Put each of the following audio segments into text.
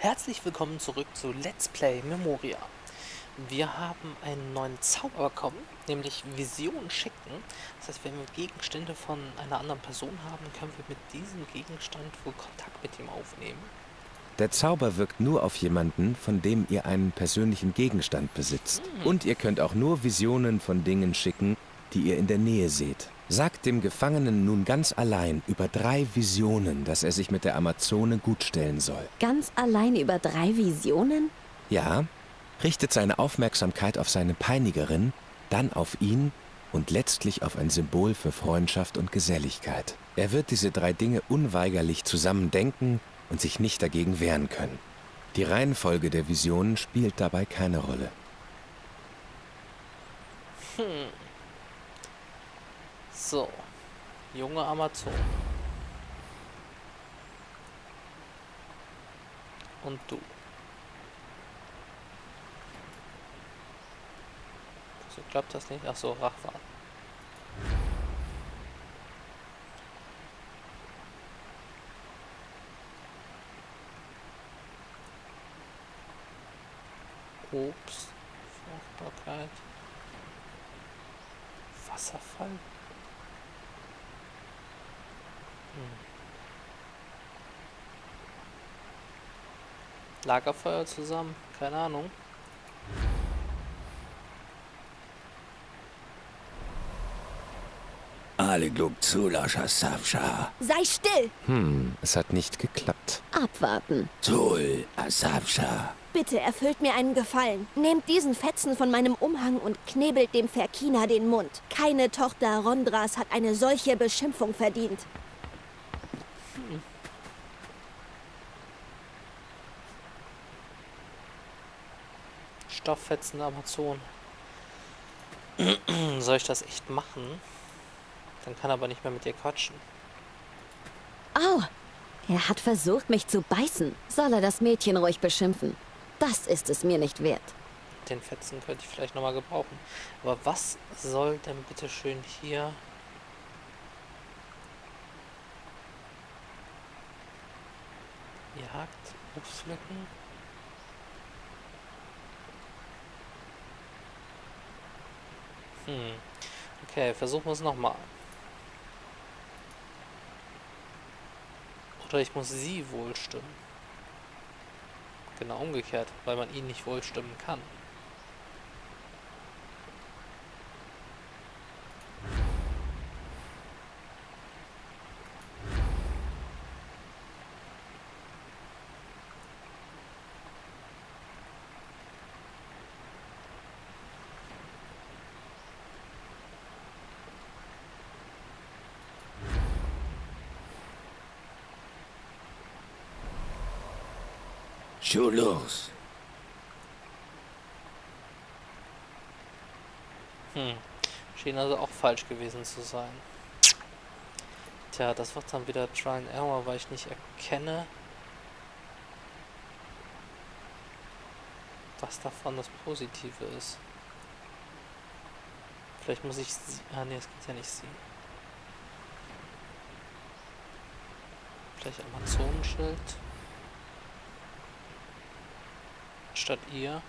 Herzlich willkommen zurück zu Let's Play Memoria. Wir haben einen neuen Zauber bekommen, nämlich Vision schicken. Das heißt, wenn wir Gegenstände von einer anderen Person haben, können wir mit diesem Gegenstand wohl Kontakt mit ihm aufnehmen. Der Zauber wirkt nur auf jemanden, von dem ihr einen persönlichen Gegenstand besitzt. Und ihr könnt auch nur Visionen von Dingen schicken, die ihr in der Nähe seht. Sagt dem Gefangenen nun ganz allein über 3 Visionen, dass er sich mit der Amazone gutstellen soll. Ganz allein über 3 Visionen? Ja. Richtet seine Aufmerksamkeit auf seine Peinigerin, dann auf ihn und letztlich auf ein Symbol für Freundschaft und Geselligkeit. Er wird diese 3 Dinge unweigerlich zusammen denken und sich nicht dagegen wehren können. Die Reihenfolge der Visionen spielt dabei keine Rolle. So, junge Amazon. Und du. So klappt das nicht. Ach so, Rachfahren. Obst, Fruchtbarkeit, Wasserfall. Lagerfeuer zusammen, keine Ahnung. Sei still! Es hat nicht geklappt. Abwarten. Bitte erfüllt mir einen Gefallen. Nehmt diesen Fetzen von meinem Umhang und knebelt dem Ferkina den Mund. Keine Tochter Rondras hat eine solche Beschimpfung verdient. Stofffetzen Amazon. Soll ich das echt machen? Dann kann er aber nicht mehr mit dir quatschen. Au! Er hat versucht, mich zu beißen. Soll er das Mädchen ruhig beschimpfen? Das ist es mir nicht wert. Den Fetzen könnte ich vielleicht nochmal gebrauchen. Aber was soll denn bitte schön hier... Jagd, Obstflecken... Okay, versuchen wir es nochmal. Oder ich muss sie wohl stimmen. Genau umgekehrt, weil man ihn nicht wohl stimmen kann. Schon los. Schien also auch falsch gewesen zu sein. Tja, das wird dann wieder Trial and Error, weil ich nicht erkenne, was davon das Positive ist. Vielleicht muss ich sie... Ah ne, es geht ja nicht sie. Vielleicht Amazonenschild. Statt ihr.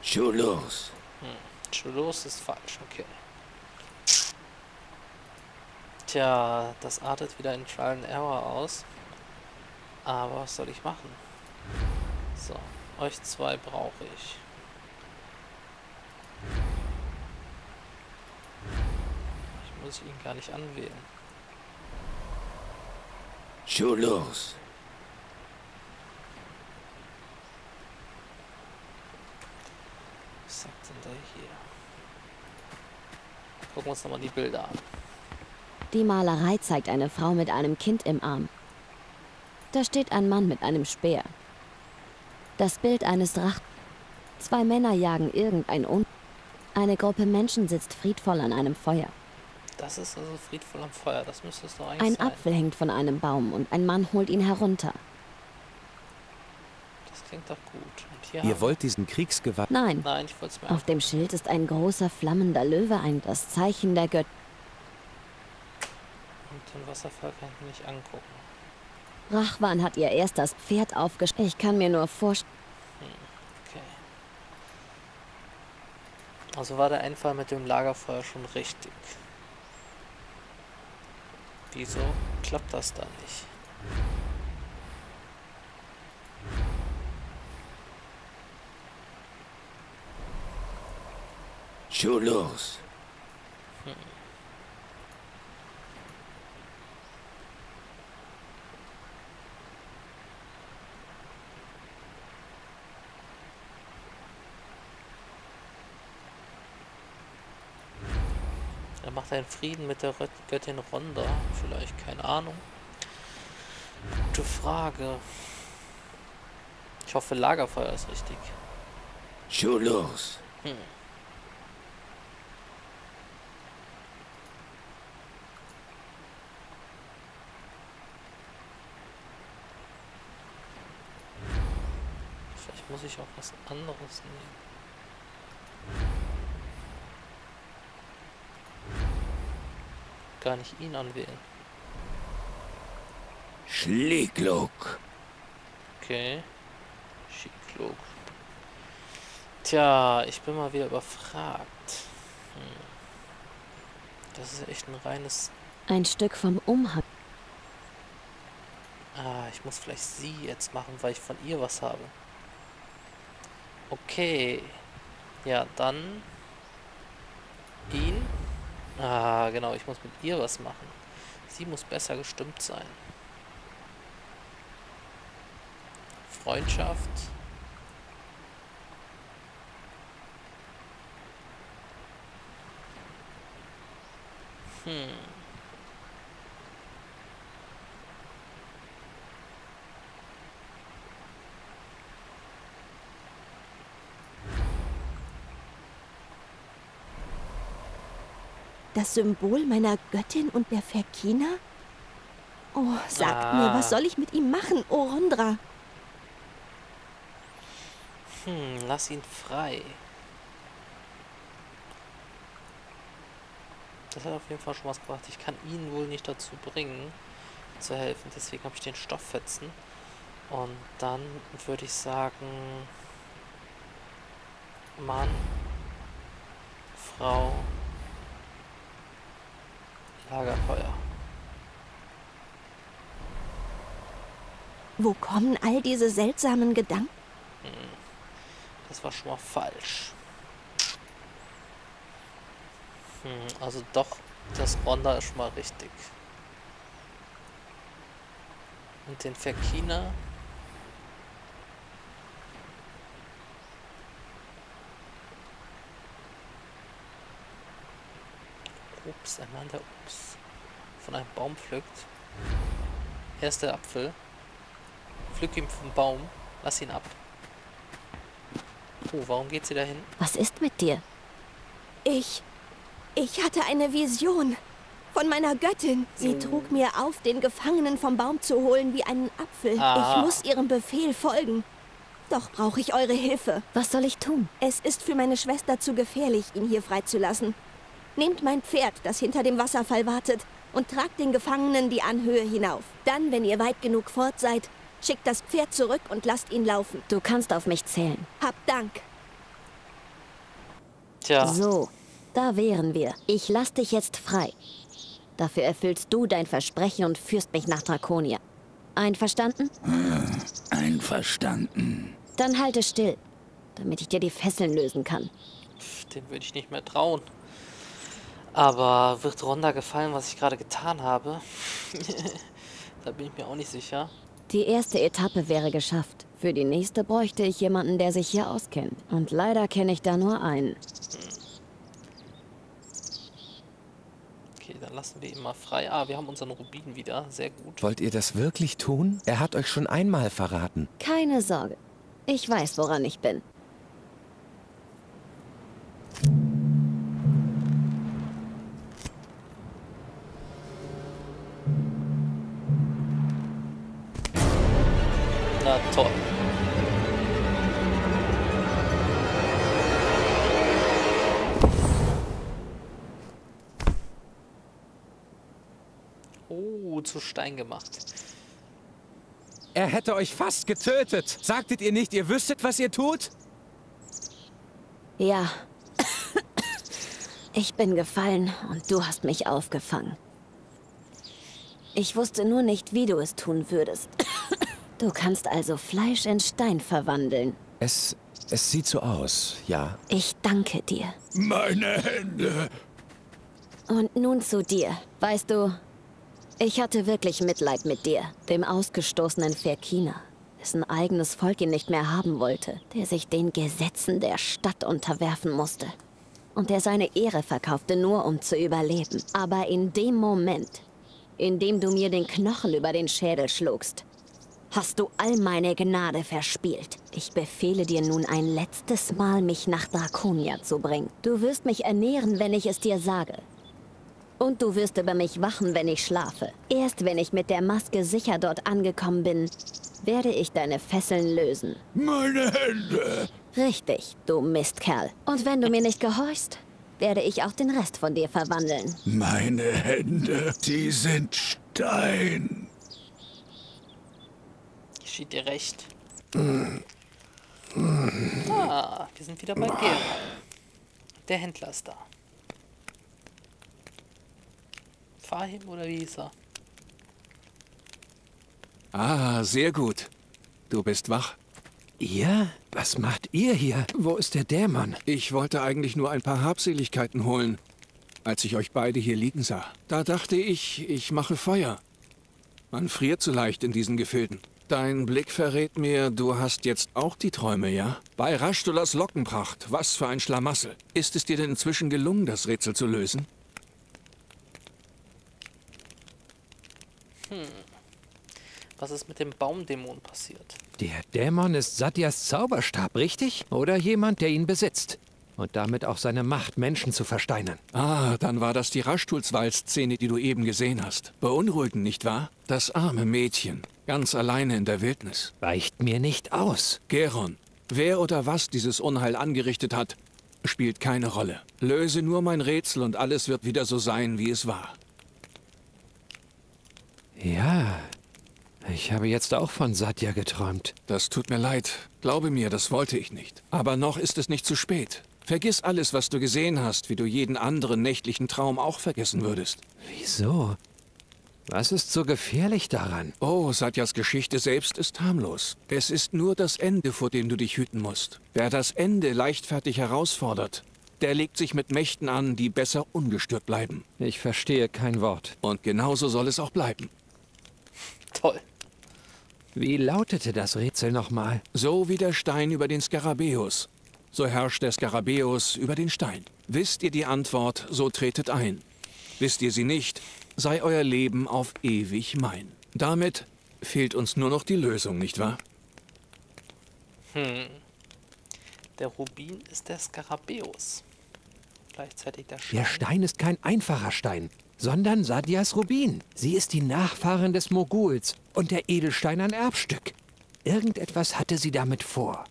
Schulos. Schulos ist falsch, okay. Tja, das artet wieder in Trial and Error aus. Aber was soll ich machen? So, euch 2 brauche ich. Ich muss ihn gar nicht anwählen. Schon los! Was sagt denn der hier? Gucken wir uns nochmal die Bilder an. Die Malerei zeigt eine Frau mit einem Kind im Arm. Da steht ein Mann mit einem Speer. Das Bild eines Drachen. 2 Männer jagen irgendein Unheil. Eine Gruppe Menschen sitzt friedvoll an einem Feuer. Das ist also friedvoll am Feuer. Das müsste es doch eigentlich sein. Ein Apfel hängt von einem Baum und ein Mann holt ihn herunter. Das klingt doch gut. Und hier Ihr wollt diesen Kriegsgewalt... Nein. Nein, ich wollte es mir... Auf dem Schild ist ein großer flammender Löwe, das Zeichen der Götter. Und den Wasserfall kann ich mir nicht angucken. Rachwan hat ihr erst das Pferd aufgeschnitten. Ich kann mir nur vorstellen... Okay. Also war der Einfall mit dem Lagerfeuer schon richtig. Wieso klappt das da nicht? Schon los. Er macht einen Frieden mit der Göttin Rondra. Vielleicht, keine Ahnung. Gute Frage. Ich hoffe, Lagerfeuer ist richtig. Schon los. Vielleicht muss ich auch was anderes nehmen. Gar nicht ihn anwählen. Schlicklock. Okay. Schlicklock. Tja, ich bin mal wieder überfragt. Das ist echt ein reines... Ein Stück vom Umhang. Ah, ich muss vielleicht sie jetzt machen, weil ich von ihr was habe. Okay. Ja, dann... Ihn... Ah, genau, ich muss mit ihr was machen. Sie muss besser gestimmt sein. Freundschaft. Das Symbol meiner Göttin und der Ferkina? Oh, sagt mir, was soll ich mit ihm machen, oh Rondra? Lass ihn frei. Das hat auf jeden Fall schon was gebracht. Ich kann ihn wohl nicht dazu bringen, zu helfen. Deswegen habe ich den Stofffetzen. Und dann würde ich sagen... Mann, Frau... Lagerfeuer. Wo kommen all diese seltsamen Gedanken? Das war schon mal falsch. Also doch, das Rondra ist schon mal richtig. Und den Ferkina. Obst, ein Mann, der Obst von einem Baum pflückt. Er ist der Apfel. Pflück ihn vom Baum. Lass ihn ab. Oh, warum geht sie dahin? Was ist mit dir? Ich hatte eine Vision von meiner Göttin. Sie trug mir auf, den Gefangenen vom Baum zu holen wie einen Apfel. Ich muss ihrem Befehl folgen. Doch brauche ich eure Hilfe. Was soll ich tun? Es ist für meine Schwester zu gefährlich, ihn hier freizulassen. Nehmt mein Pferd, das hinter dem Wasserfall wartet, und tragt den Gefangenen die Anhöhe hinauf. Dann, wenn ihr weit genug fort seid, schickt das Pferd zurück und lasst ihn laufen. Du kannst auf mich zählen. Hab Dank. Tja. So, da wären wir. Ich lass dich jetzt frei. Dafür erfüllst du dein Versprechen und führst mich nach Draconia. Einverstanden? Einverstanden. Dann halte still, damit ich dir die Fesseln lösen kann. Dem würde ich nicht mehr trauen. Aber wird Rondra gefallen, was ich gerade getan habe? Da bin ich mir auch nicht sicher. Die erste Etappe wäre geschafft. Für die nächste bräuchte ich jemanden, der sich hier auskennt. Und leider kenne ich da nur einen. Okay, dann lassen wir ihn mal frei. Ah, wir haben unseren Rubin wieder. Sehr gut. Wollt ihr das wirklich tun? Er hat euch schon einmal verraten. Keine Sorge. Ich weiß, woran ich bin. Na toll. Oh, zu Stein gemacht. Er hätte euch fast getötet. Sagtet ihr nicht, ihr wüsstet, was ihr tut? Ja. Ich bin gefallen und du hast mich aufgefangen. Ich wusste nur nicht, wie du es tun würdest. Du kannst also Fleisch in Stein verwandeln. Es sieht so aus, ja. Ich danke dir. Meine Hände! Und nun zu dir. Weißt du, ich hatte wirklich Mitleid mit dir, dem ausgestoßenen Ferkina, dessen eigenes Volk ihn nicht mehr haben wollte, der sich den Gesetzen der Stadt unterwerfen musste. Und der seine Ehre verkaufte, nur um zu überleben. Aber in dem Moment, in dem du mir den Knochen über den Schädel schlugst, hast du all meine Gnade verspielt. Ich befehle dir nun ein letztes Mal, mich nach Draconia zu bringen. Du wirst mich ernähren, wenn ich es dir sage. Und du wirst über mich wachen, wenn ich schlafe. Erst wenn ich mit der Maske sicher dort angekommen bin, werde ich deine Fesseln lösen. Meine Hände! Richtig, du Mistkerl. Und wenn du mir nicht gehorchst, werde ich auch den Rest von dir verwandeln. Meine Hände, die sind Stein. Geschieht dir recht. Ah, wir sind wieder bei Gerald. Der Händler ist da. Fahim oder wie ist er? Ah, sehr gut. Du bist wach. Ihr? Was macht ihr hier? Wo ist der Dämon? Ich wollte eigentlich nur ein paar Habseligkeiten holen, als ich euch beide hier liegen sah. Da dachte ich, ich mache Feuer. Man friert so leicht in diesen Gefilden. Dein Blick verrät mir, du hast jetzt auch die Träume, ja? Bei Rashtulas Lockenpracht, was für ein Schlamassel. Ist es dir denn inzwischen gelungen, das Rätsel zu lösen? Was ist mit dem Baumdämon passiert? Der Dämon ist Satyas Zauberstab, richtig? Oder jemand, der ihn besitzt. Und damit auch seine Macht, Menschen zu versteinern. Ah, dann war das die Raschtulswall-Szene, die du eben gesehen hast. Beunruhigend, nicht wahr? Das arme Mädchen, ganz alleine in der Wildnis. Weicht mir nicht aus. Geron, wer oder was dieses Unheil angerichtet hat, spielt keine Rolle. Löse nur mein Rätsel und alles wird wieder so sein, wie es war. Ja... Ich habe jetzt auch von Satya geträumt. Das tut mir leid. Glaube mir, das wollte ich nicht. Aber noch ist es nicht zu spät. Vergiss alles, was du gesehen hast, wie du jeden anderen nächtlichen Traum auch vergessen würdest. Wieso? Was ist so gefährlich daran? Oh, Satyas Geschichte selbst ist harmlos. Es ist nur das Ende, vor dem du dich hüten musst. Wer das Ende leichtfertig herausfordert, der legt sich mit Mächten an, die besser ungestört bleiben. Ich verstehe kein Wort. Und genauso soll es auch bleiben. Toll. Wie lautete das Rätsel nochmal? So wie der Stein über den Skarabeus, so herrscht der Skarabeus über den Stein. Wisst ihr die Antwort, so tretet ein. Wisst ihr sie nicht, sei euer Leben auf ewig mein. Damit fehlt uns nur noch die Lösung, nicht wahr? Der Rubin ist der Skarabeus. Gleichzeitig der Stein. Der Stein ist kein einfacher Stein, sondern Satyas Rubin. Sie ist die Nachfahrin des Moguls und der Edelstein ein Erbstück. Irgendetwas hatte sie damit vor.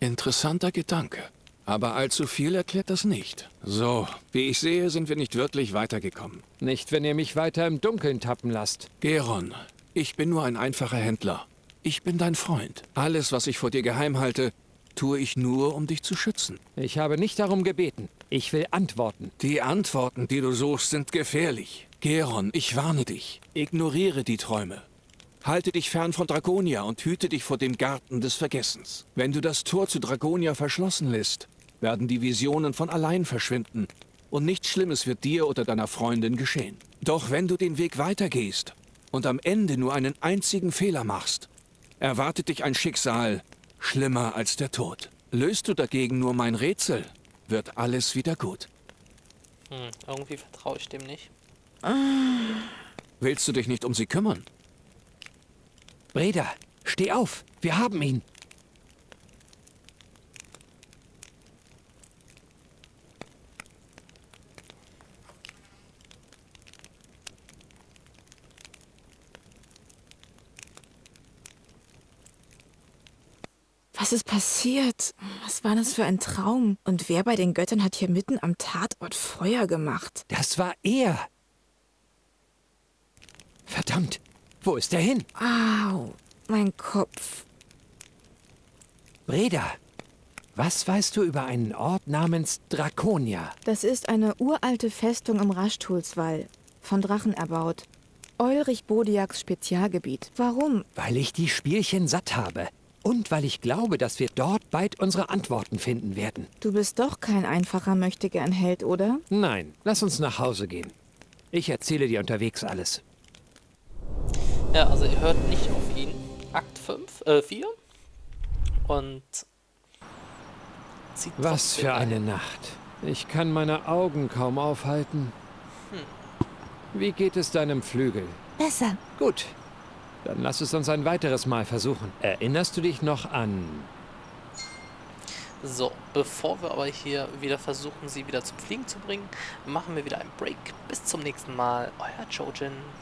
Interessanter Gedanke. Aber allzu viel erklärt das nicht. So, wie ich sehe, sind wir nicht wirklich weitergekommen. Nicht, wenn ihr mich weiter im Dunkeln tappen lasst. Geron, ich bin nur ein einfacher Händler. Ich bin dein Freund. Alles, was ich vor dir geheim halte, tue ich nur, um dich zu schützen. Ich habe nicht darum gebeten. Ich will Antworten. Die Antworten, die du suchst, sind gefährlich. Geron, ich warne dich. Ignoriere die Träume. Halte dich fern von Draconia und hüte dich vor dem Garten des Vergessens. Wenn du das Tor zu Draconia verschlossen lässt, werden die Visionen von allein verschwinden und nichts Schlimmes wird dir oder deiner Freundin geschehen. Doch wenn du den Weg weitergehst und am Ende nur einen einzigen Fehler machst, erwartet dich ein Schicksal schlimmer als der Tod. Löst du dagegen nur mein Rätsel, wird alles wieder gut. Irgendwie vertraue ich dem nicht. Willst du dich nicht um sie kümmern? Breda, steh auf! Wir haben ihn! Was ist passiert? Was war das für ein Traum? Und wer bei den Göttern hat hier mitten am Tatort Feuer gemacht? Das war er! Verdammt! Wo ist er hin? Au, mein Kopf. Breda, was weißt du über einen Ort namens Draconia? Das ist eine uralte Festung im Raschtulswall, von Drachen erbaut. Eulrich Bodiaks Spezialgebiet. Warum? Weil ich die Spielchen satt habe. Und weil ich glaube, dass wir dort bald unsere Antworten finden werden. Du bist doch kein einfacher Möchtegern-Held, oder? Nein, lass uns nach Hause gehen. Ich erzähle dir unterwegs alles. Ja, also ihr hört nicht auf ihn. Akt 4. Und zieht. Was für eine Nacht. Ich kann meine Augen kaum aufhalten. Hm. Wie geht es deinem Flügel? Besser. Gut. Dann lass es uns ein weiteres Mal versuchen. Erinnerst du dich noch an... So, bevor wir aber hier wieder versuchen, sie wieder zum Fliegen zu bringen, machen wir wieder einen Break. Bis zum nächsten Mal. Euer Cho Jin.